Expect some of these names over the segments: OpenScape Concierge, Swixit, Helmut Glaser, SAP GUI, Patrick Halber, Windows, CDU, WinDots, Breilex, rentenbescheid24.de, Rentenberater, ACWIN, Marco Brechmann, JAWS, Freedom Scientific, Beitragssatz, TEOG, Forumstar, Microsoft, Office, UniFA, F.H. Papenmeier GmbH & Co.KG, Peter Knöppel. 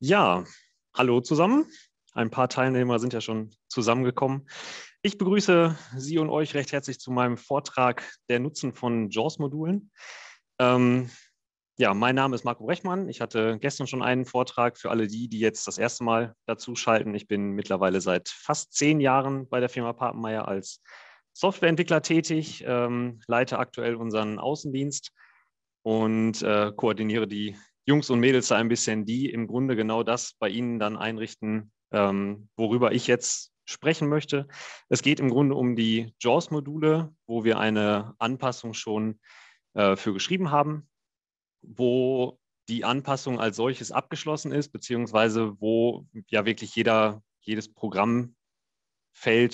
Ja, hallo zusammen. Ein paar Teilnehmer sind ja schon zusammengekommen. Ich begrüße Sie und euch recht herzlich zu meinem Vortrag der Nutzen von JAWS-Modulen. Ja, mein Name ist Marco Brechmann. Ich hatte gestern schon einen Vortrag für alle die jetzt das erste Mal dazu schalten. Ich bin mittlerweile seit fast 10 Jahren bei der Firma Papenmeier als Softwareentwickler tätig, leite aktuell unseren Außendienst und koordiniere die Jungs und Mädels da ein bisschen, die im Grunde genau das bei Ihnen dann einrichten, worüber ich jetzt sprechen möchte. Es geht im Grunde um die JAWS-Module, wo wir eine Anpassung schon für geschrieben haben, wo die Anpassung als solches abgeschlossen ist, beziehungsweise wo ja wirklich jedes Programmfeld,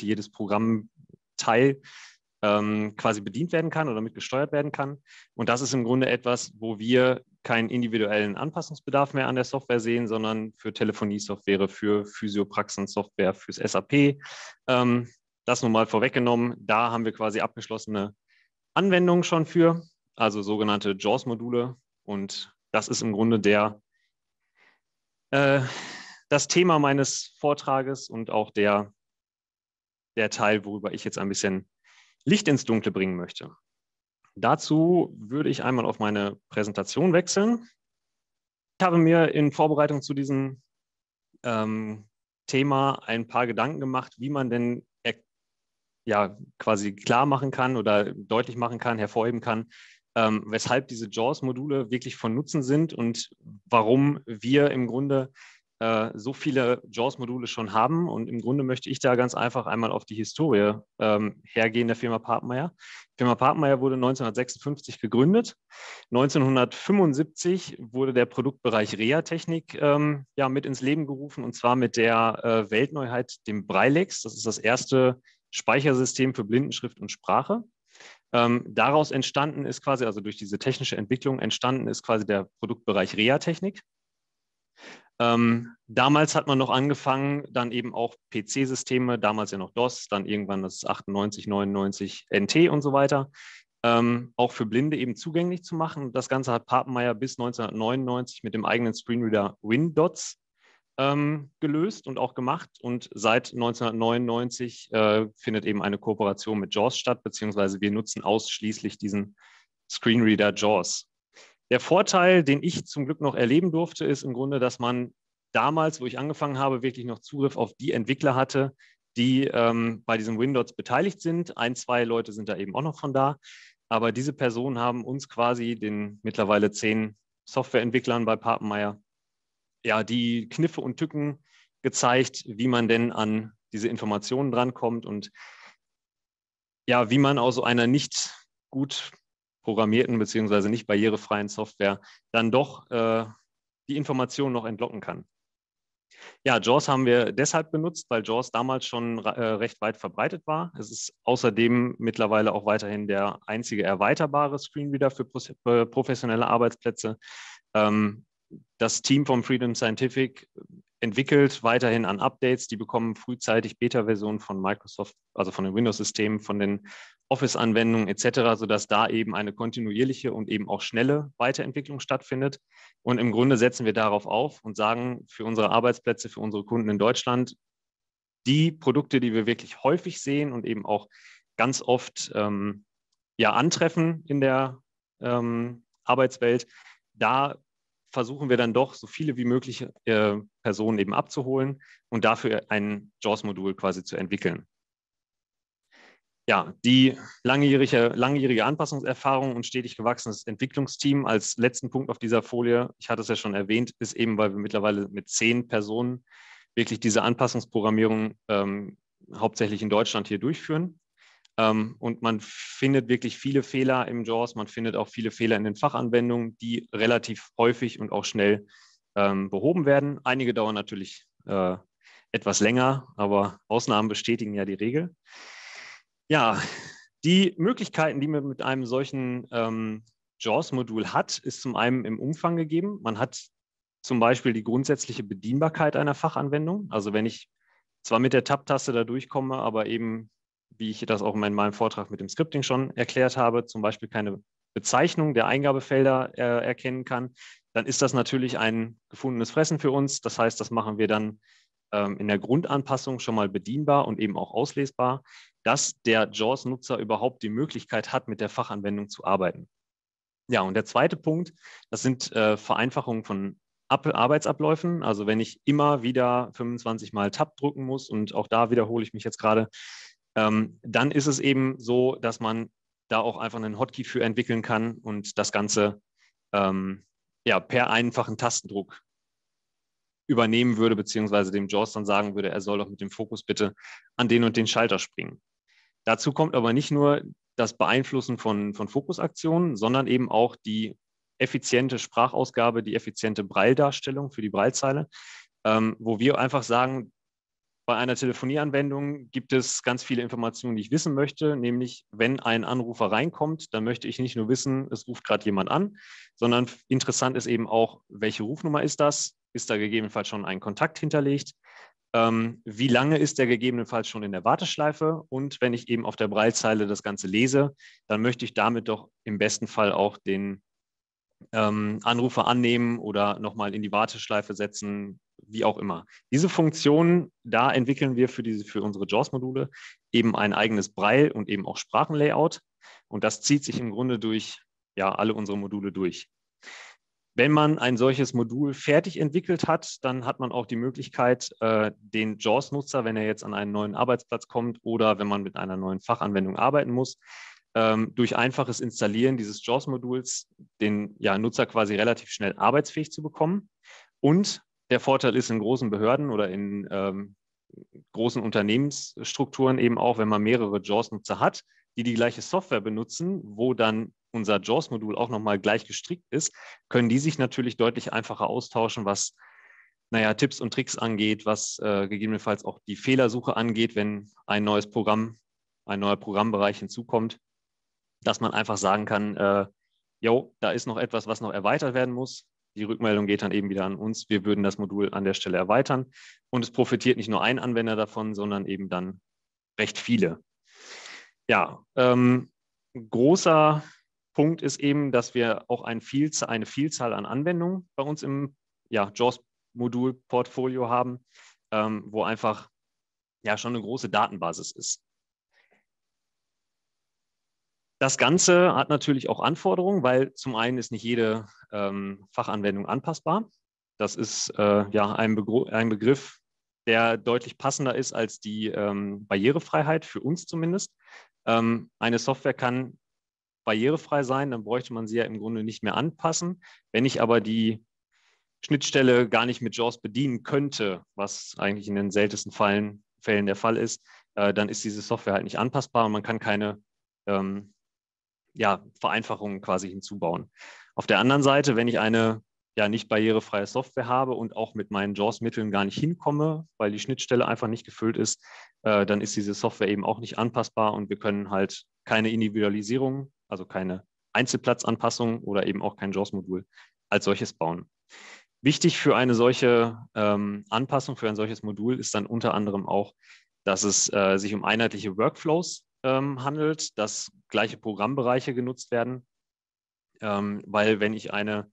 jedes Programmteil quasi bedient werden kann oder mit gesteuert werden kann. Und das ist im Grunde etwas, wo wir keinen individuellen Anpassungsbedarf mehr an der Software sehen, sondern für Telefonie-Software, für Physiopraxen-Software, fürs SAP. Das nun mal vorweggenommen, da haben wir quasi abgeschlossene Anwendungen schon für, also sogenannte JAWS-Module. Und das ist im Grunde das Thema meines Vortrages und auch der Teil, worüber ich jetzt ein bisschen Licht ins Dunkle bringen möchte. Dazu würde ich einmal auf meine Präsentation wechseln. Ich habe mir in Vorbereitung zu diesem Thema ein paar Gedanken gemacht, wie man denn ja quasi klar machen kann oder deutlich machen kann, hervorheben kann, weshalb diese JAWS-Module wirklich von Nutzen sind und warum wir im Grunde so viele JAWS-Module schon haben. Und im Grunde möchte ich da ganz einfach einmal auf die Historie hergehen der Firma Papenmeier. Die Firma Papenmeier wurde 1956 gegründet. 1975 wurde der Produktbereich Reha-Technik ja, mit ins Leben gerufen, und zwar mit der Weltneuheit, dem Breilex. Das ist das erste Speichersystem für Blindenschrift und Sprache. Daraus entstanden ist quasi, also durch diese technische Entwicklung entstanden ist quasi der Produktbereich Reha-Technik. Damals hat man noch angefangen, dann eben auch PC-Systeme, damals ja noch DOS, dann irgendwann das 98, 99 NT und so weiter, auch für Blinde eben zugänglich zu machen. Das Ganze hat Papenmeier bis 1999 mit dem eigenen Screenreader WinDots gelöst und auch gemacht. Und seit 1999 findet eben eine Kooperation mit JAWS statt, beziehungsweise wir nutzen ausschließlich diesen Screenreader JAWS. Der Vorteil, den ich zum Glück noch erleben durfte, ist im Grunde, dass man damals, wo ich angefangen habe, wirklich noch Zugriff auf die Entwickler hatte, die bei diesem WinDots beteiligt sind. 1, 2 Leute sind da eben auch noch von da. Aber diese Personen haben uns quasi, den mittlerweile 10 Softwareentwicklern bei Papenmeier, ja, die Kniffe und Tücken gezeigt, wie man denn an diese Informationen drankommt und ja, wie man aus so einer nicht gut programmierten bzw. nicht barrierefreien Software dann doch die Informationen noch entlocken kann. Ja, JAWS haben wir deshalb benutzt, weil JAWS damals schon recht weit verbreitet war. Es ist außerdem mittlerweile auch weiterhin der einzige erweiterbare Screenreader für professionelle Arbeitsplätze. Das Team vom Freedom Scientific entwickelt weiterhin an Updates. Die bekommen frühzeitig Beta-Versionen von Microsoft, also von den Windows-Systemen, von den Office-Anwendungen etc., sodass da eben eine kontinuierliche und eben auch schnelle Weiterentwicklung stattfindet. Und im Grunde setzen wir darauf auf und sagen, für unsere Arbeitsplätze, für unsere Kunden in Deutschland, die Produkte, die wir wirklich häufig sehen und eben auch ganz oft ja, antreffen in der Arbeitswelt, da versuchen wir dann doch, so viele wie möglich Personen eben abzuholen und dafür ein JAWS-Modul quasi zu entwickeln. Ja, die langjährige Anpassungserfahrung und stetig gewachsenes Entwicklungsteam als letzten Punkt auf dieser Folie, ich hatte es ja schon erwähnt, ist eben, weil wir mittlerweile mit 10 Personen wirklich diese Anpassungsprogrammierung hauptsächlich in Deutschland hier durchführen. Und man findet wirklich viele Fehler im JAWS, man findet auch viele Fehler in den Fachanwendungen, die relativ häufig und auch schnell behoben werden. Einige dauern natürlich etwas länger, aber Ausnahmen bestätigen ja die Regel. Ja, die Möglichkeiten, die man mit einem solchen JAWS-Modul hat, ist zum einen im Umfang gegeben. Man hat zum Beispiel die grundsätzliche Bedienbarkeit einer Fachanwendung. Also wenn ich zwar mit der Tab-Taste da durchkomme, aber eben, wie ich das auch in meinem Vortrag mit dem Scripting schon erklärt habe, zum Beispiel keine Bezeichnung der Eingabefelder erkennen kann, dann ist das natürlich ein gefundenes Fressen für uns. Das heißt, das machen wir dann in der Grundanpassung schon mal bedienbar und eben auch auslesbar, dass der JAWS-Nutzer überhaupt die Möglichkeit hat, mit der Fachanwendung zu arbeiten. Ja, und der zweite Punkt, das sind Vereinfachungen von Arbeitsabläufen. Also wenn ich immer wieder 25 Mal Tab drücken muss, und auch da wiederhole ich mich jetzt gerade, dann ist es eben so, dass man da auch einfach einen Hotkey für entwickeln kann und das Ganze ja, per einfachen Tastendruck übernehmen würde, beziehungsweise dem JAWS dann sagen würde, er soll doch mit dem Fokus bitte an den und den Schalter springen. Dazu kommt aber nicht nur das Beeinflussen von Fokusaktionen, sondern eben auch die effiziente Sprachausgabe, die effiziente Braille-Darstellung für die Braillezeile, wo wir einfach sagen, bei einer Telefonieanwendung gibt es ganz viele Informationen, die ich wissen möchte, nämlich wenn ein Anrufer reinkommt, dann möchte ich nicht nur wissen, es ruft gerade jemand an, sondern interessant ist eben auch, welche Rufnummer ist das? Ist da gegebenenfalls schon ein Kontakt hinterlegt? Wie lange ist der gegebenenfalls schon in der Warteschleife? Und wenn ich eben auf der Braillezeile das Ganze lese, dann möchte ich damit doch im besten Fall auch den Anrufer annehmen oder nochmal in die Warteschleife setzen, wie auch immer. Diese Funktionen, da entwickeln wir für unsere JAWS-Module eben ein eigenes Braille und eben auch Sprachenlayout. Und das zieht sich im Grunde durch ja, alle unsere Module durch. Wenn man ein solches Modul fertig entwickelt hat, dann hat man auch die Möglichkeit, den JAWS-Nutzer, wenn er jetzt an einen neuen Arbeitsplatz kommt oder wenn man mit einer neuen Fachanwendung arbeiten muss, durch einfaches Installieren dieses JAWS-Moduls den ja, Nutzer quasi relativ schnell arbeitsfähig zu bekommen. Und der Vorteil ist in großen Behörden oder in großen Unternehmensstrukturen eben auch, wenn man mehrere JAWS-Nutzer hat, die die gleiche Software benutzen, wo dann unser JAWS-Modul auch nochmal gleich gestrickt ist, können die sich natürlich deutlich einfacher austauschen, was naja, Tipps und Tricks angeht, was gegebenenfalls auch die Fehlersuche angeht, wenn ein neues Programm, ein neuer Programmbereich hinzukommt, dass man einfach sagen kann, jo, da ist noch etwas, was noch erweitert werden muss. Die Rückmeldung geht dann eben wieder an uns. Wir würden das Modul an der Stelle erweitern und es profitiert nicht nur ein Anwender davon, sondern eben dann recht viele. Ja, großer Punkt ist eben, dass wir auch eine Vielzahl an Anwendungen bei uns im ja, JAWS-Modul-Portfolio haben, wo einfach ja schon eine große Datenbasis ist. Das Ganze hat natürlich auch Anforderungen, weil zum einen ist nicht jede Fachanwendung anpassbar. Das ist ja ein Begriff, der deutlich passender ist als die Barrierefreiheit, für uns zumindest. Eine Software kann barrierefrei sein, dann bräuchte man sie ja im Grunde nicht mehr anpassen. Wenn ich aber die Schnittstelle gar nicht mit JAWS bedienen könnte, was eigentlich in den seltensten Fällen der Fall ist, dann ist diese Software halt nicht anpassbar und man kann keine ja, Vereinfachungen quasi hinzubauen. Auf der anderen Seite, wenn ich eine ja, nicht barrierefreie Software habe und auch mit meinen JAWS-Mitteln gar nicht hinkomme, weil die Schnittstelle einfach nicht gefüllt ist, dann ist diese Software eben auch nicht anpassbar und wir können halt keine Individualisierung, also keine Einzelplatzanpassung oder eben auch kein JAWS-Modul als solches bauen. Wichtig für eine solche Anpassung, für ein solches Modul ist dann unter anderem auch, dass es sich um einheitliche Workflows handelt, dass gleiche Programmbereiche genutzt werden, weil wenn ich eine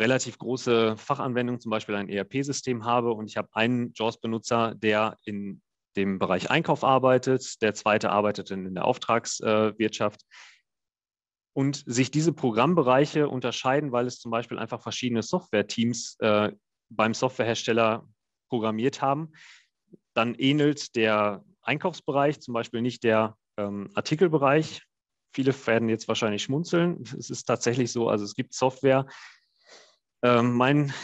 relativ große Fachanwendung, zum Beispiel ein ERP-System habe und ich habe einen JAWS-Benutzer, der in dem Bereich Einkauf arbeitet, der zweite arbeitet in der Auftragswirtschaft und sich diese Programmbereiche unterscheiden, weil es zum Beispiel einfach verschiedene Software-Teams beim Softwarehersteller programmiert haben, dann ähnelt der Einkaufsbereich zum Beispiel nicht der Artikelbereich. Viele werden jetzt wahrscheinlich schmunzeln. Es ist tatsächlich so, also es gibt Software. Mein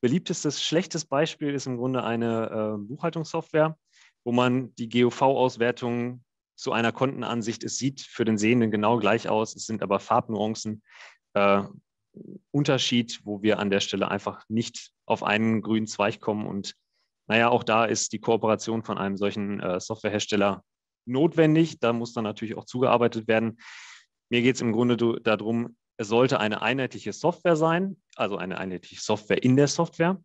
beliebtestes, schlechtes Beispiel ist im Grunde eine Buchhaltungssoftware, wo man die GOV-Auswertung zu einer Kontenansicht, es sieht für den Sehenden genau gleich aus, es sind aber Farbnuancen, Unterschied, wo wir an der Stelle einfach nicht auf einen grünen Zweig kommen und naja, auch da ist die Kooperation von einem solchen Softwarehersteller notwendig, da muss dann natürlich auch zugearbeitet werden. Mir geht es im Grunde darum, es sollte eine einheitliche Software sein, also eine einheitliche Software in der Software,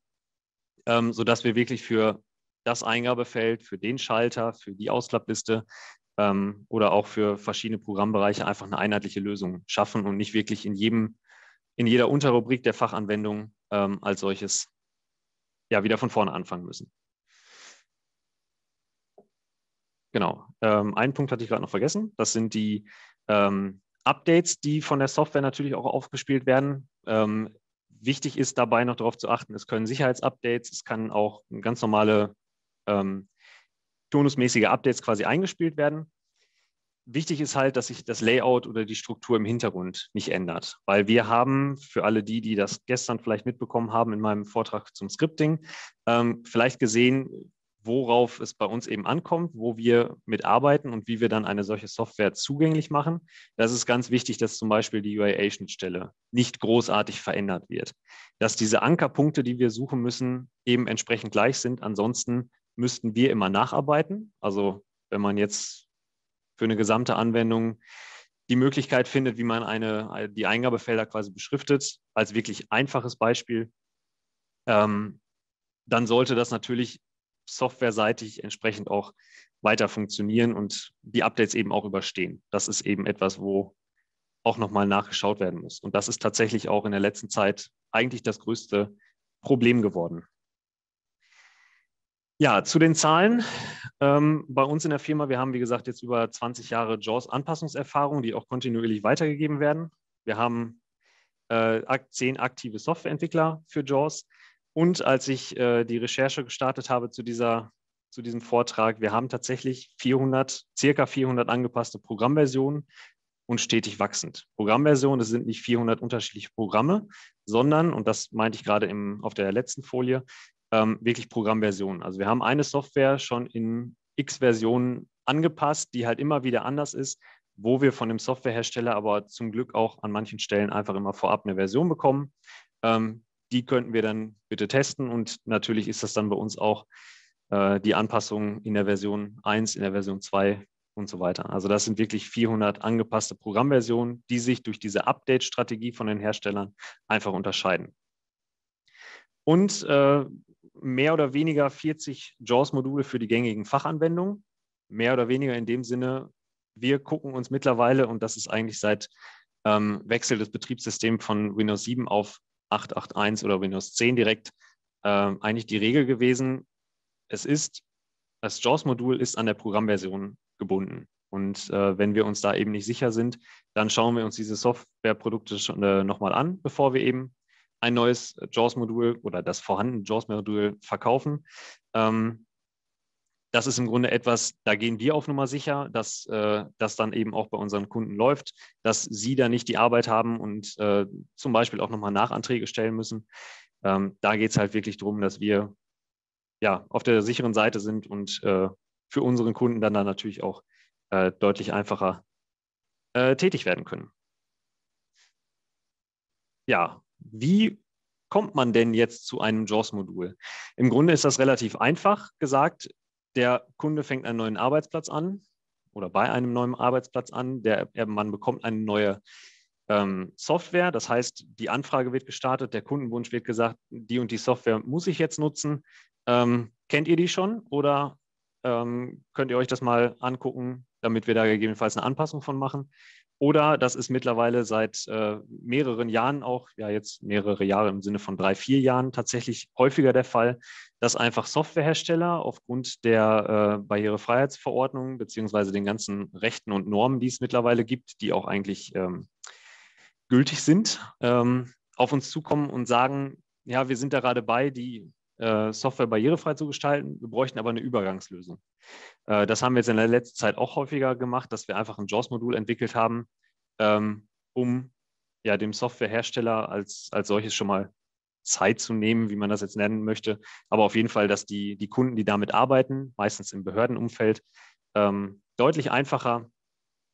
sodass wir wirklich für das Eingabefeld, für den Schalter, für die Ausklappliste oder auch für verschiedene Programmbereiche einfach eine einheitliche Lösung schaffen und nicht wirklich in jedem in jeder Unterrubrik der Fachanwendung als solches ja wieder von vorne anfangen müssen. Genau, einen Punkt hatte ich gerade noch vergessen. Das sind die Updates, die von der Software natürlich auch aufgespielt werden. Wichtig ist dabei noch darauf zu achten, es können Sicherheitsupdates, es kann auch ganz normale turnusmäßige Updates quasi eingespielt werden. Wichtig ist halt, dass sich das Layout oder die Struktur im Hintergrund nicht ändert, weil wir haben, für alle die, die das gestern vielleicht mitbekommen haben in meinem Vortrag zum Scripting, vielleicht gesehen, worauf es bei uns eben ankommt, wo wir mitarbeiten und wie wir dann eine solche Software zugänglich machen. Das ist ganz wichtig, dass zum Beispiel die UIA-Schnittstelle nicht großartig verändert wird, dass diese Ankerpunkte, die wir suchen müssen, eben entsprechend gleich sind. Ansonsten müssten wir immer nacharbeiten. Also wenn man jetzt für eine gesamte Anwendung die Möglichkeit findet, wie man die Eingabefelder quasi beschriftet, als wirklich einfaches Beispiel, dann sollte das natürlich softwareseitig entsprechend auch weiter funktionieren und die Updates eben auch überstehen. Das ist eben etwas, wo auch nochmal nachgeschaut werden muss. Und das ist tatsächlich auch in der letzten Zeit eigentlich das größte Problem geworden. Ja, zu den Zahlen. Bei uns in der Firma, wir haben, wie gesagt, jetzt über 20 Jahre JAWS-Anpassungserfahrung, die auch kontinuierlich weitergegeben werden. Wir haben 10 aktive Softwareentwickler für JAWS. Und als ich die Recherche gestartet habe zu diesem Vortrag, wir haben tatsächlich circa 400 angepasste Programmversionen und stetig wachsend. Programmversionen, das sind nicht 400 unterschiedliche Programme, sondern, und das meinte ich gerade auf der letzten Folie, wirklich Programmversionen. Also wir haben eine Software schon in x Versionen angepasst, die halt immer wieder anders ist, wo wir von dem Softwarehersteller aber zum Glück auch an manchen Stellen einfach immer vorab eine Version bekommen. Die könnten wir dann bitte testen und natürlich ist das dann bei uns auch die Anpassung in der Version 1, in der Version 2 und so weiter. Also das sind wirklich 400 angepasste Programmversionen, die sich durch diese Update-Strategie von den Herstellern einfach unterscheiden. Und mehr oder weniger 40 JAWS-Module für die gängigen Fachanwendungen. Mehr oder weniger in dem Sinne, wir gucken uns mittlerweile, und das ist eigentlich seit Wechsel des Betriebssystems von Windows 7 auf 8.8.1 oder Windows 10 direkt, eigentlich die Regel gewesen, das JAWS-Modul ist an der Programmversion gebunden. Und wenn wir uns da eben nicht sicher sind, dann schauen wir uns diese Softwareprodukte nochmal an, bevor wir eben ein neues JAWS-Modul oder das vorhandene JAWS-Modul verkaufen. Das ist im Grunde etwas, da gehen wir auf Nummer sicher, dass das dann eben auch bei unseren Kunden läuft, dass sie da nicht die Arbeit haben und zum Beispiel auch nochmal Nachanträge stellen müssen. Da geht es halt wirklich darum, dass wir ja auf der sicheren Seite sind und für unseren Kunden dann natürlich auch deutlich einfacher tätig werden können. Ja. Wie kommt man denn jetzt zu einem JAWS-Modul? Im Grunde ist das relativ einfach gesagt. Der Kunde fängt einen neuen Arbeitsplatz an oder bei einem neuen Arbeitsplatz an. Man bekommt eine neue Software. Das heißt, die Anfrage wird gestartet, der Kundenwunsch wird gesagt, die und die Software muss ich jetzt nutzen. Kennt ihr die schon oder könnt ihr euch das mal angucken, damit wir da gegebenenfalls eine Anpassung von machen? Oder das ist mittlerweile seit mehreren Jahren auch, ja jetzt mehrere Jahre im Sinne von 3, 4 Jahren tatsächlich häufiger der Fall, dass einfach Softwarehersteller aufgrund der Barrierefreiheitsverordnung beziehungsweise den ganzen Rechten und Normen, die es mittlerweile gibt, die auch eigentlich gültig sind, auf uns zukommen und sagen, ja, wir sind da gerade bei, die Software barrierefrei zu gestalten, wir bräuchten aber eine Übergangslösung. Das haben wir jetzt in der letzten Zeit auch häufiger gemacht, dass wir einfach ein JAWS-Modul entwickelt haben, um ja, dem Softwarehersteller als solches schon mal Zeit zu nehmen, wie man das jetzt nennen möchte, aber auf jeden Fall, dass die Kunden, die damit arbeiten, meistens im Behördenumfeld, deutlich einfacher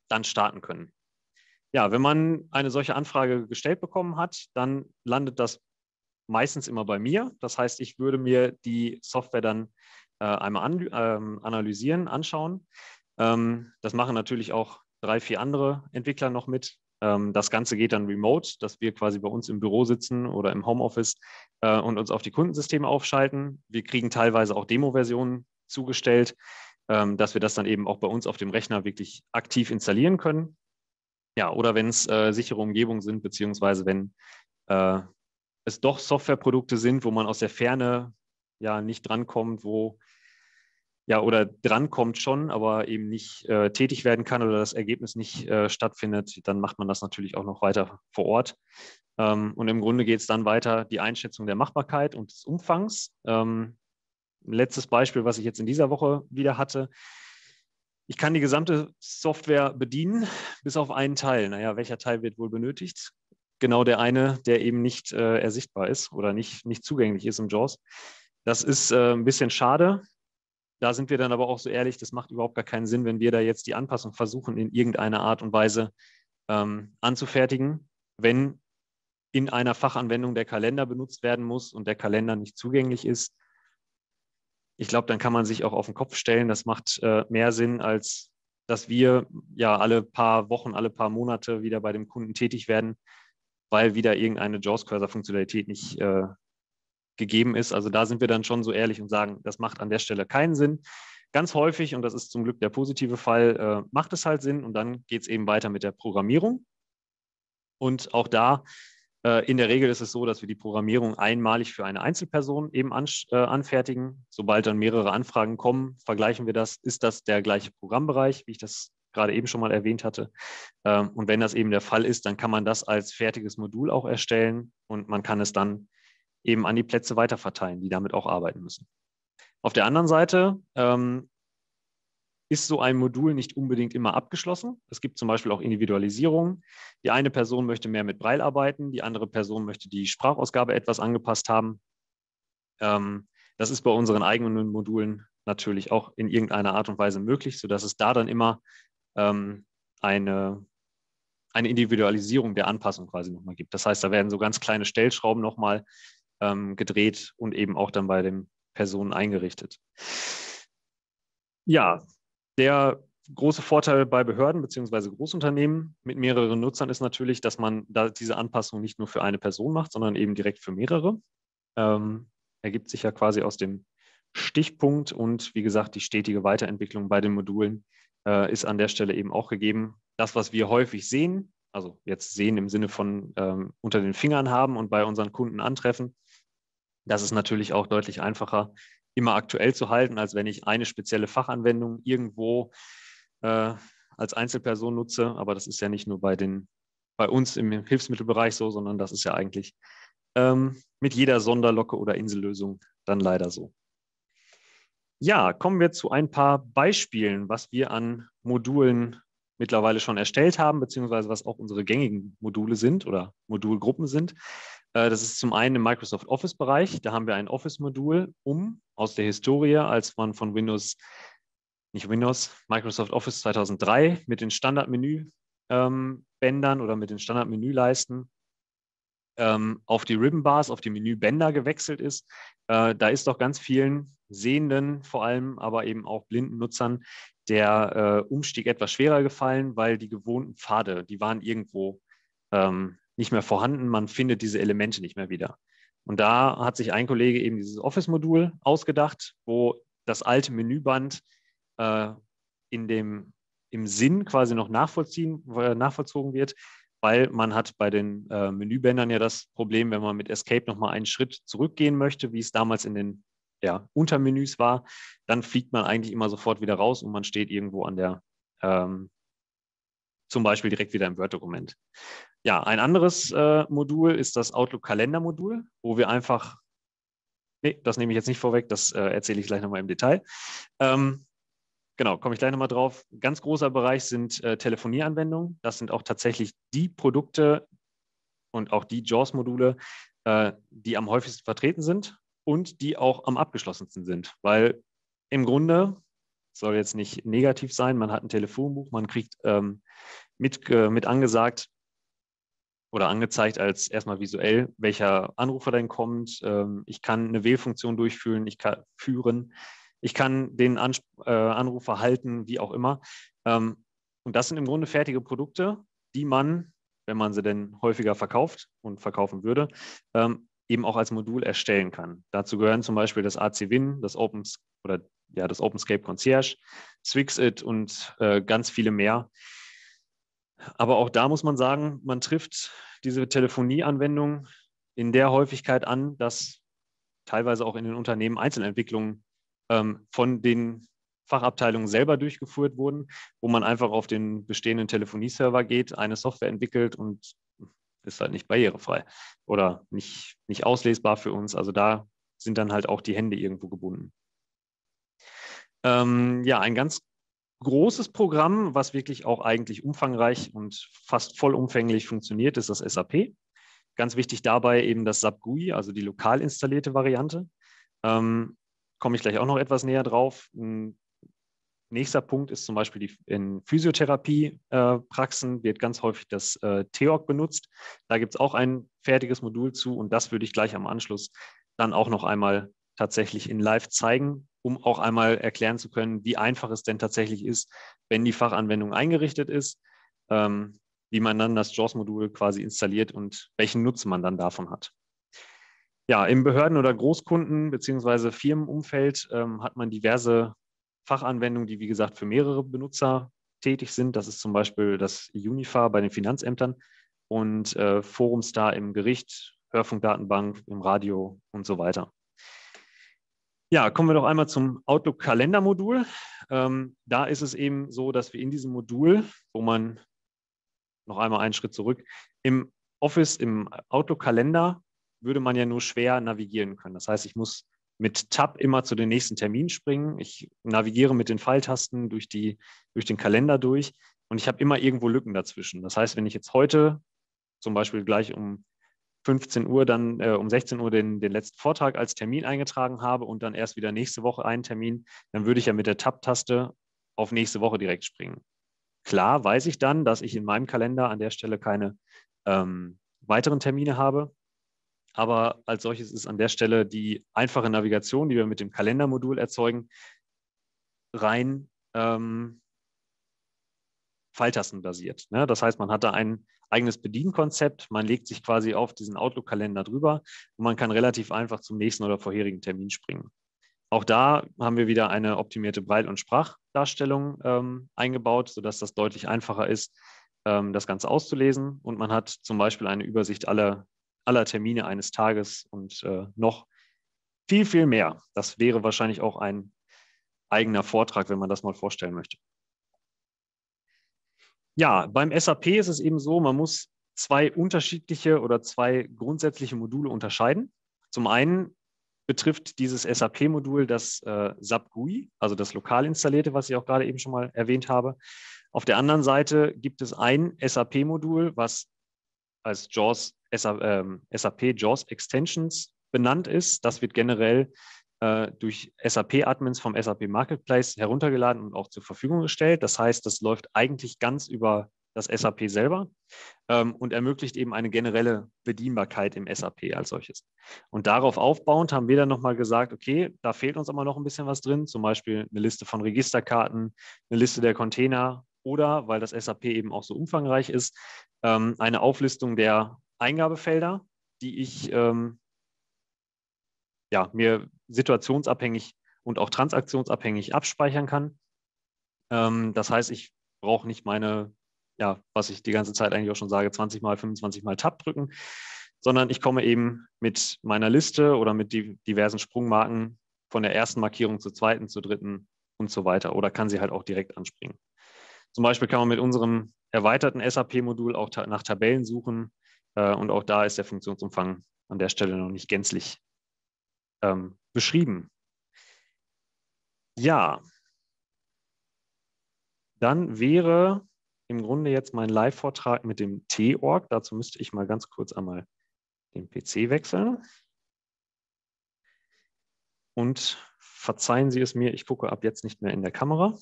dann starten können. Ja, wenn man eine solche Anfrage gestellt bekommen hat, dann landet das meistens immer bei mir. Das heißt, ich würde mir die Software dann einmal analysieren, anschauen. Das machen natürlich auch 3, 4 andere Entwickler noch mit. Das Ganze geht dann remote, dass wir quasi bei uns im Büro sitzen oder im Homeoffice und uns auf die Kundensysteme aufschalten. Wir kriegen teilweise auch Demo-Versionen zugestellt, dass wir das dann eben auch bei uns auf dem Rechner wirklich aktiv installieren können. Ja, oder wenn es sichere Umgebungen sind, beziehungsweise wenn es doch Softwareprodukte sind, wo man aus der Ferne ja nicht drankommt, wo ja oder drankommt schon, aber eben nicht tätig werden kann oder das Ergebnis nicht stattfindet, dann macht man das natürlich auch noch weiter vor Ort. Und im Grunde geht es dann weiter, die Einschätzung der Machbarkeit und des Umfangs. Letztes Beispiel, was ich jetzt in dieser Woche wieder hatte. Ich kann die gesamte Software bedienen, bis auf einen Teil. Naja, welcher Teil wird wohl benötigt? Genau der eine, der eben nicht ersichtbar ist oder nicht zugänglich ist im JAWS. Das ist ein bisschen schade. Da sind wir dann aber auch so ehrlich, das macht überhaupt gar keinen Sinn, wenn wir da jetzt die Anpassung versuchen, in irgendeiner Art und Weise anzufertigen, wenn in einer Fachanwendung der Kalender benutzt werden muss und der Kalender nicht zugänglich ist. Ich glaube, dann kann man sich auch auf den Kopf stellen. Das macht mehr Sinn, als dass wir ja alle paar Wochen, alle paar Monate wieder bei dem Kunden tätig werden, weil wieder irgendeine JAWS-Cursor-Funktionalität nicht gegeben ist. Also da sind wir dann schon so ehrlich und sagen, das macht an der Stelle keinen Sinn. Ganz häufig, und das ist zum Glück der positive Fall, macht es halt Sinn und dann geht es eben weiter mit der Programmierung. Und auch da, in der Regel ist es so, dass wir die Programmierung einmalig für eine Einzelperson eben anfertigen. Sobald dann mehrere Anfragen kommen, vergleichen wir das. Ist das der gleiche Programmbereich, wie ich das gerade eben schon mal erwähnt hatte? Und wenn das eben der Fall ist, dann kann man das als fertiges Modul auch erstellen und man kann es dann eben an die Plätze weiterverteilen, die damit auch arbeiten müssen. Auf der anderen Seite ist so ein Modul nicht unbedingt immer abgeschlossen. Es gibt zum Beispiel auch Individualisierungen. Die eine Person möchte mehr mit Braille arbeiten, die andere Person möchte die Sprachausgabe etwas angepasst haben. Das ist bei unseren eigenen Modulen natürlich auch in irgendeiner Art und Weise möglich, sodass es da dann immer eine Individualisierung der Anpassung quasi nochmal gibt. Das heißt, da werden so ganz kleine Stellschrauben nochmal gedreht und eben auch dann bei den Personen eingerichtet. Ja, der große Vorteil bei Behörden bzw. Großunternehmen mit mehreren Nutzern ist natürlich, dass man da diese Anpassung nicht nur für eine Person macht, sondern eben direkt für mehrere. Ergibt sich ja quasi aus dem Stichpunkt und wie gesagt, die stetige Weiterentwicklung bei den Modulen ist an der Stelle eben auch gegeben. Das, was wir häufig sehen, also jetzt sehen im Sinne von unter den Fingern haben und bei unseren Kunden antreffen, das ist natürlich auch deutlich einfacher, immer aktuell zu halten, als wenn ich eine spezielle Fachanwendung irgendwo als Einzelperson nutze. Aber das ist ja nicht nur bei uns im Hilfsmittelbereich so, sondern das ist ja eigentlich mit jeder Sonderlocke oder Insellösung dann leider so. Ja, kommen wir zu ein paar Beispielen, was wir an Modulen mittlerweile schon erstellt haben, beziehungsweise was auch unsere gängigen Module sind oder Modulgruppen sind. Das ist zum einen im Microsoft Office-Bereich. Da haben wir ein Office-Modul, aus der Historie, als man von Microsoft Office 2003 mit den Standardmenü-Bändern oder mit den Standardmenüleisten auf die Ribbon-Bars, auf die Menübänder gewechselt ist. Da ist doch ganz vielen Sehenden vor allem, aber eben auch blinden Nutzern der Umstieg etwas schwerer gefallen, weil die gewohnten Pfade, die waren irgendwo nicht mehr vorhanden, man findet diese Elemente nicht mehr wieder. Und da hat sich ein Kollege eben dieses Office-Modul ausgedacht, wo das alte Menüband im Sinn quasi noch nachvollzogen wird, weil man hat bei den Menübändern ja das Problem, wenn man mit Escape nochmal einen Schritt zurückgehen möchte, wie es damals in den Untermenüs war, dann fliegt man eigentlich immer sofort wieder raus und man steht irgendwo an der zum Beispiel direkt wieder im Word-Dokument. Ja, ein anderes Modul ist das Outlook-Kalender-Modul, wo wir einfach, nee, das nehme ich jetzt nicht vorweg, das erzähle ich gleich nochmal im Detail. Genau, komme ich gleich nochmal drauf. Ein ganz großer Bereich sind Telefonieranwendungen. Das sind auch tatsächlich die Produkte und auch die JAWS-Module, die am häufigsten vertreten sind und die auch am abgeschlossensten sind, weil im Grunde, soll jetzt nicht negativ sein, man hat ein Telefonbuch, man kriegt mit angesagt oder angezeigt als erstmal visuell, welcher Anrufer denn kommt. Ich kann eine Wählfunktion durchführen, ich kann den Anrufer halten, wie auch immer. Und das sind im Grunde fertige Produkte, die man, wenn man sie denn häufiger verkauft und verkaufen würde, eben auch als Modul erstellen kann. Dazu gehören zum Beispiel das ACWIN, das OpenScape Concierge, Swixit und ganz viele mehr. Aber auch da muss man sagen, man trifft diese Telefonieanwendung in der Häufigkeit an, dass teilweise auch in den Unternehmen Einzelentwicklungen von den Fachabteilungen selber durchgeführt wurden, wo man einfach auf den bestehenden Telefonieserver geht, eine Software entwickelt und ist halt nicht barrierefrei oder nicht auslesbar für uns. Also da sind dann halt auch die Hände irgendwo gebunden. Ja, ein ganz großes Programm, was wirklich auch eigentlich umfangreich und fast vollumfänglich funktioniert, ist das SAP. Ganz wichtig dabei eben das SAP GUI, also die lokal installierte Variante. Komme ich gleich auch noch etwas näher drauf. Ein nächster Punkt ist zum Beispiel in Physiotherapie-Praxen wird ganz häufig das TEOG benutzt. Da gibt es auch ein fertiges Modul zu und das würde ich gleich am Anschluss dann auch noch einmal tatsächlich in live zeigen, um auch einmal erklären zu können, wie einfach es denn tatsächlich ist, wenn die Fachanwendung eingerichtet ist, wie man dann das JAWS-Modul quasi installiert und welchen Nutzen man dann davon hat. Ja, im Behörden- oder Großkunden- bzw. Firmenumfeld hat man diverse Fachanwendungen, die wie gesagt für mehrere Benutzer tätig sind. Das ist zum Beispiel das UniFA bei den Finanzämtern und Forumstar im Gericht, Hörfunkdatenbank, im Radio und so weiter. Ja, kommen wir doch einmal zum Outlook-Kalendermodul. Da ist es eben so, dass wir in diesem Modul, wo man noch einmal einen Schritt zurück, im Office, im Outlook-Kalender würde man ja nur schwer navigieren können. Das heißt, ich muss mit Tab immer zu den nächsten Termin springen. Ich navigiere mit den Pfeiltasten durch den Kalender durch und ich habe immer irgendwo Lücken dazwischen. Das heißt, wenn ich jetzt heute zum Beispiel gleich um 15 Uhr dann um 16 Uhr den letzten Vortrag als Termin eingetragen habe und dann erst wieder nächste Woche einen Termin, dann würde ich ja mit der Tab-Taste auf nächste Woche direkt springen. Klar weiß ich dann, dass ich in meinem Kalender an der Stelle keine weiteren Termine habe, aber als solches ist an der Stelle die einfache Navigation, die wir mit dem Kalendermodul erzeugen, rein Pfeiltastenbasiert. Ne? Das heißt, man hat da ein eigenes Bedienkonzept, man legt sich quasi auf diesen Outlook-Kalender drüber und man kann relativ einfach zum nächsten oder vorherigen Termin springen. Auch da haben wir wieder eine optimierte Braille- und Sprachdarstellung eingebaut, sodass das deutlich einfacher ist, das Ganze auszulesen. Und man hat zum Beispiel eine Übersicht aller Termine eines Tages und noch viel, viel mehr. Das wäre wahrscheinlich auch ein eigener Vortrag, wenn man das mal vorstellen möchte. Ja, beim SAP ist es eben so, man muss zwei unterschiedliche oder zwei grundsätzliche Module unterscheiden. Zum einen betrifft dieses SAP-Modul das SAP GUI, also das lokal installierte, was ich auch gerade eben schon mal erwähnt habe. Auf der anderen Seite gibt es ein SAP-Modul, was als SAP JAWS Extensions benannt ist. Das wird generell durch SAP-Admins vom SAP Marketplace heruntergeladen und auch zur Verfügung gestellt. Das heißt, das läuft eigentlich ganz über das SAP selber und ermöglicht eben eine generelle Bedienbarkeit im SAP als solches. Und darauf aufbauend haben wir dann nochmal gesagt, okay, da fehlt uns aber noch ein bisschen was drin, zum Beispiel eine Liste von Registerkarten, eine Liste der Container oder, weil das SAP eben auch so umfangreich ist, eine Auflistung der Eingabefelder, die ich mir situationsabhängig und auch transaktionsabhängig abspeichern kann. Das heißt, ich brauche nicht meine, was ich die ganze Zeit eigentlich auch schon sage, 20 mal, 25 mal Tab drücken, sondern ich komme eben mit meiner Liste oder mit diversen Sprungmarken von der ersten Markierung zur zweiten, zur dritten und so weiter oder kann sie halt auch direkt anspringen. Zum Beispiel kann man mit unserem erweiterten SAP-Modul auch nach Tabellen suchen und auch da ist der Funktionsumfang an der Stelle noch nicht gänzlich beschrieben. Ja, dann wäre im Grunde jetzt mein Live-Vortrag mit dem TEOG. Dazu müsste ich mal ganz kurz einmal den PC wechseln. Und verzeihen Sie es mir, ich gucke ab jetzt nicht mehr in die Kamera.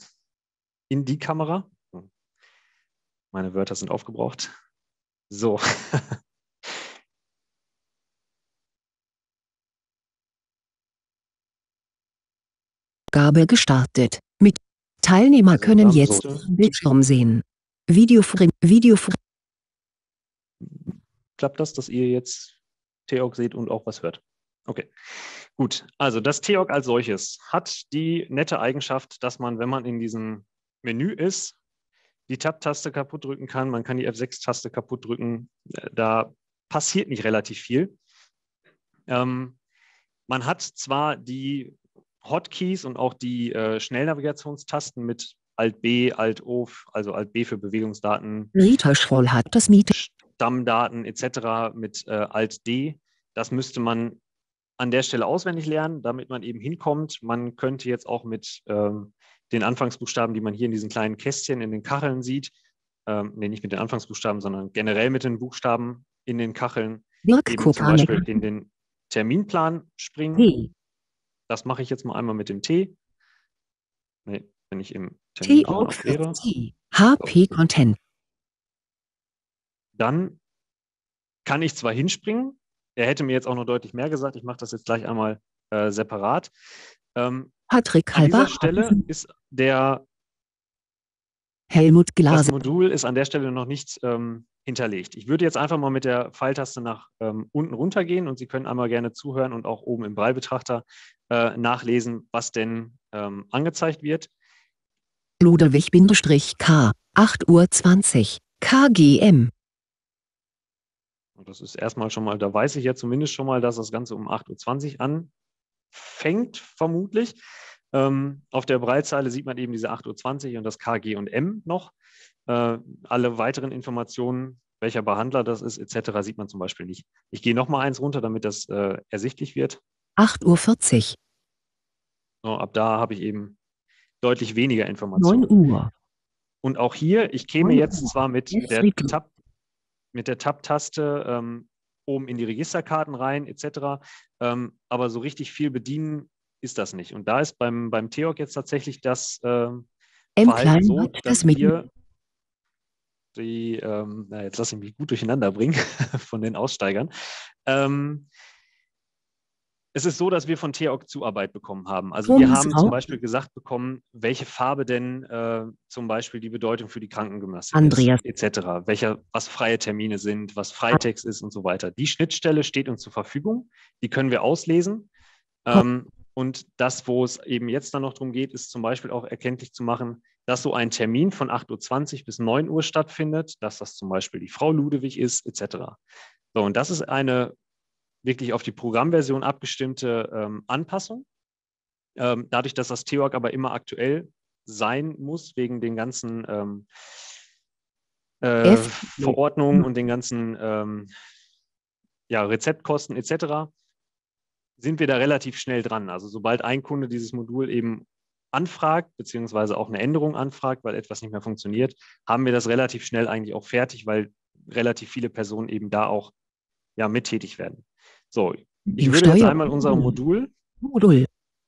Meine Wörter sind aufgebraucht. So. Gabe gestartet. Mit Teilnehmer können jetzt Bildschirm sehen. Video frame. Klappt das, dass ihr jetzt TEOG seht und auch was hört? Okay, gut. Also das TEOG als solches hat die nette Eigenschaft, dass man, wenn man in diesem Menü ist, die Tab-Taste kaputt drücken kann, man kann die F6-Taste kaputt drücken, da passiert nicht relativ viel. Man hat zwar die Hotkeys und auch die Schnellnavigationstasten mit Alt-B, Alt-O, also Alt-B für Bewegungsdaten, Stammdaten etc. mit Alt-D. Das müsste man an der Stelle auswendig lernen, damit man eben hinkommt. Man könnte jetzt auch mit den Anfangsbuchstaben, die man hier in diesen kleinen Kästchen in den Kacheln sieht, nee, nicht mit den Anfangsbuchstaben, sondern generell mit den Buchstaben in den Kacheln, eben zum Beispiel in den Terminplan springen. T. Das mache ich jetzt mal einmal mit dem T. Nee, wenn ich im Terminplan wäre. HP Content. Dann kann ich zwar hinspringen, er hätte mir jetzt auch noch deutlich mehr gesagt, ich mache das jetzt gleich einmal separat. Patrick Halber. An dieser Stelle ist der Helmut Glaser. Das Modul ist an der Stelle noch nicht hinterlegt. Ich würde jetzt einfach mal mit der Pfeiltaste nach unten runter gehen und Sie können einmal gerne zuhören und auch oben im Braillebetrachter nachlesen, was denn angezeigt wird. Ludwig-K, 8:20 Uhr, KGM. Und das ist erstmal schon mal, da weiß ich ja zumindest schon mal, dass das Ganze um 8:20 Uhr anfängt, vermutlich. Auf der Braillezeile sieht man eben diese 8:20 Uhr und das KG und M noch. Alle weiteren Informationen, welcher Behandler das ist, etc., sieht man zum Beispiel nicht. Ich gehe nochmal eins runter, damit das ersichtlich wird. 8:40 Uhr. So, ab da habe ich eben deutlich weniger Informationen. 9 Uhr. Und auch hier, ich käme jetzt zwar mit der Tab-Taste oben in die Registerkarten rein, etc., aber so richtig viel bedienen ist das nicht. Und da ist beim TEOG jetzt tatsächlich das Verhalten so, dass wir die, na, jetzt lasse ich mich gut durcheinander bringen von den Aussteigern. Es ist so, dass wir von TEOG Zuarbeit bekommen haben. Also wir haben zum Beispiel gesagt bekommen, welche Farbe denn zum Beispiel die Bedeutung für die Krankengymnastik ist, etc. Was freie Termine sind, was Freitext ist und so weiter. Die Schnittstelle steht uns zur Verfügung. Die können wir auslesen. Und das, wo es eben jetzt dann noch darum geht, ist zum Beispiel auch erkenntlich zu machen, dass so ein Termin von 8:20 Uhr bis 9 Uhr stattfindet, dass das zum Beispiel die Frau Ludewig ist, etc. So, und das ist eine wirklich auf die Programmversion abgestimmte Anpassung. Dadurch, dass das TEOG aber immer aktuell sein muss, wegen den ganzen Verordnungen und den ganzen Rezeptkosten etc., sind wir da relativ schnell dran. Also sobald ein Kunde dieses Modul eben anfragt, beziehungsweise auch eine Änderung anfragt, weil etwas nicht mehr funktioniert, haben wir das relativ schnell eigentlich auch fertig, weil relativ viele Personen eben da auch mit tätig werden. So, ich würde jetzt einmal unser Modul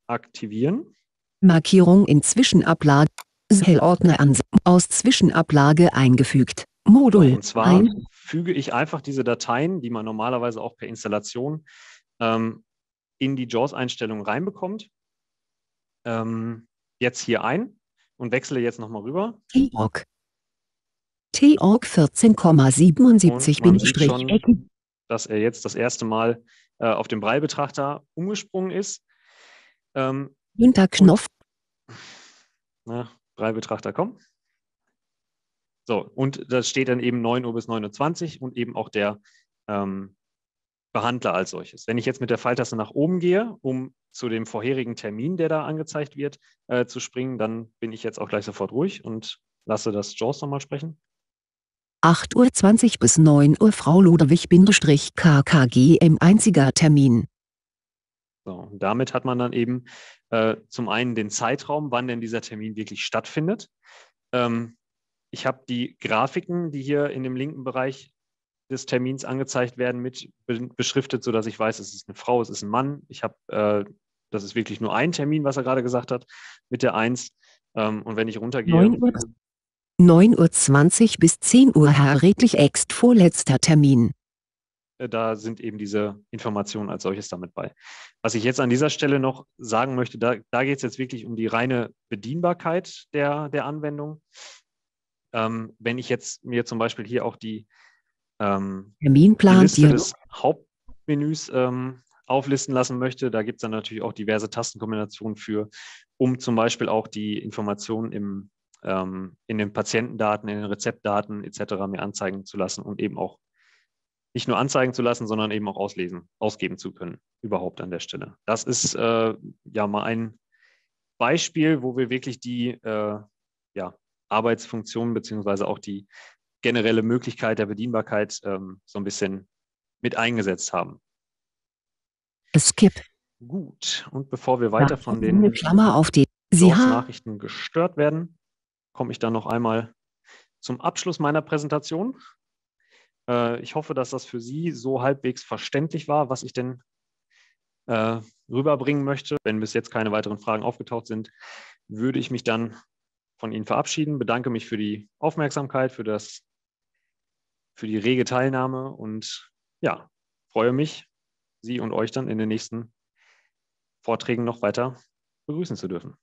aktivieren. Markierung in Zwischenablage, Zellordner aus Zwischenablage eingefügt. Modul. Und zwar füge ich einfach diese Dateien, die man normalerweise auch per Installation in die JAWS-Einstellung reinbekommt, jetzt hier ein und wechsle jetzt nochmal rüber. TEOG. TEOG 14,77-. Dass er jetzt das erste Mal auf den Braillebetrachter umgesprungen ist. Hinterknopf. Braillebetrachter, komm. So, und das steht dann eben 9 Uhr bis 9:20 Uhr und eben auch der Behandler als solches. Wenn ich jetzt mit der Pfeiltaste nach oben gehe, um zu dem vorherigen Termin, der da angezeigt wird, zu springen, dann bin ich jetzt auch gleich sofort ruhig und lasse das JAWS nochmal sprechen. 8:20 Uhr bis 9 Uhr Frau Ludewig-KKG im einziger Termin. So, und damit hat man dann eben zum einen den Zeitraum, wann denn dieser Termin wirklich stattfindet. Ich habe die Grafiken, die hier in dem linken Bereich des Termins angezeigt werden, mit beschriftet, sodass ich weiß, es ist eine Frau, es ist ein Mann. Ich habe, das ist wirklich nur ein Termin, was er gerade gesagt hat, mit der 1. Und wenn ich runtergehe. 9:20 Uhr bis 10 Uhr Herr Redlich Ext vorletzter Termin. Da sind eben diese Informationen als solches damit bei. Was ich jetzt an dieser Stelle noch sagen möchte, da geht es jetzt wirklich um die reine Bedienbarkeit der Anwendung. Wenn ich jetzt mir zum Beispiel hier auch die Terminplan Liste des Hauptmenüs auflisten lassen möchte. Da gibt es dann natürlich auch diverse Tastenkombinationen für, um zum Beispiel auch die Informationen im in den Patientendaten, in den Rezeptdaten etc. mir anzeigen zu lassen und eben auch nicht nur anzeigen zu lassen, sondern eben auch auslesen, ausgeben zu können, überhaupt an der Stelle. Das ist ja mal ein Beispiel, wo wir wirklich die Arbeitsfunktionen beziehungsweise auch die generelle Möglichkeit der Bedienbarkeit so ein bisschen mit eingesetzt haben. Skip. Gut, und bevor wir weiter von den Klammer auf die Nachrichten gestört werden, komme ich dann noch einmal zum Abschluss meiner Präsentation. Ich hoffe, dass das für Sie so halbwegs verständlich war, was ich denn rüberbringen möchte. Wenn bis jetzt keine weiteren Fragen aufgetaucht sind, würde ich mich dann von Ihnen verabschieden. Bedanke mich für die Aufmerksamkeit, für die rege Teilnahme und ja, freue mich, Sie und euch dann in den nächsten Vorträgen noch weiter begrüßen zu dürfen.